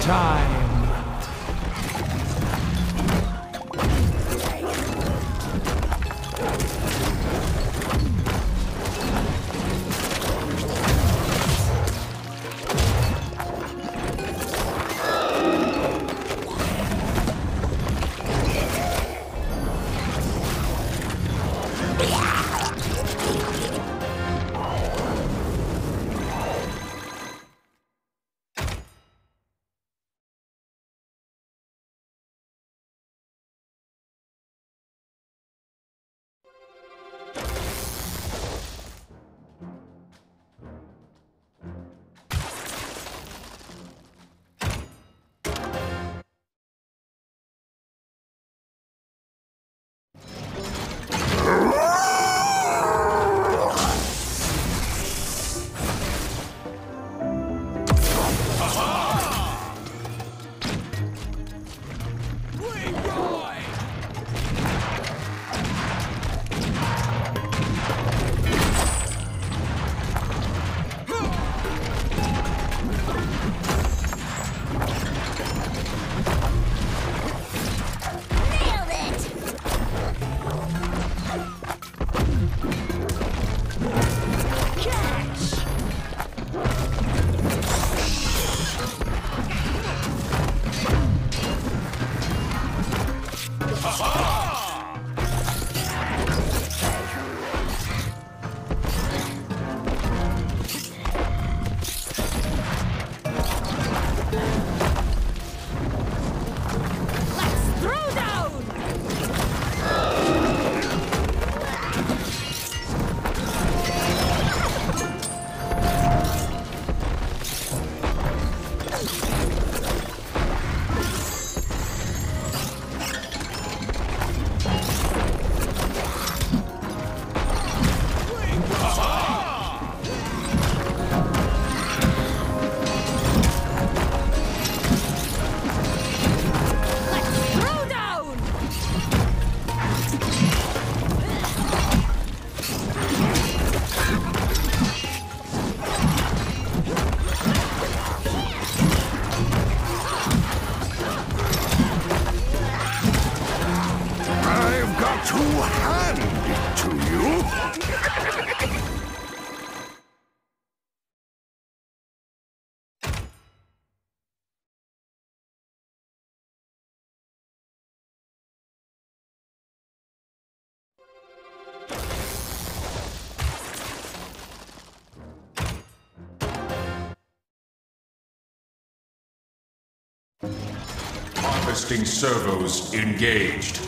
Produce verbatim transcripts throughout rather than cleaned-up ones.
Time. harvesting servos engaged.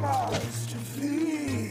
Must be.